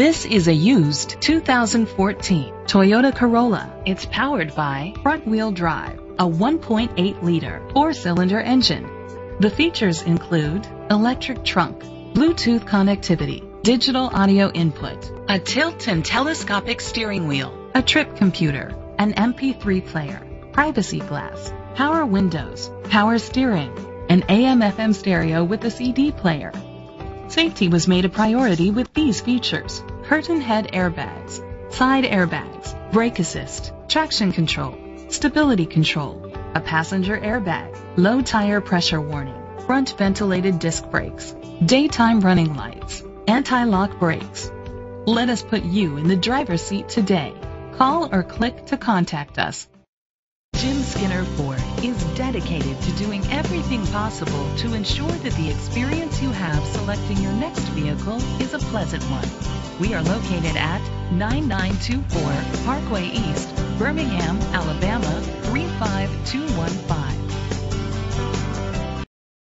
This is a used 2014 Toyota Corolla. It's powered by front-wheel drive, a 1.8-liter four-cylinder engine. The features include electric trunk, Bluetooth connectivity, digital audio input, a tilt and telescopic steering wheel, a trip computer, an MP3 player, privacy glass, power windows, power steering, an AM/FM stereo with a CD player. Safety was made a priority with these features: curtain head airbags, side airbags, brake assist, traction control, stability control, a passenger airbag, low tire pressure warning, front ventilated disc brakes, daytime running lights, anti-lock brakes. Let us put you in the driver's seat today. Call or click to contact us. Jim Skinner Ford is dedicated to doing everything possible to ensure that the experience you have selecting your next vehicle is a pleasant one. We are located at 9924 Parkway East, Birmingham, Alabama 35215.